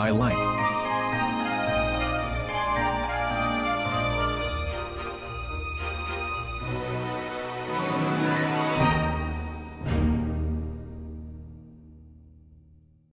I like.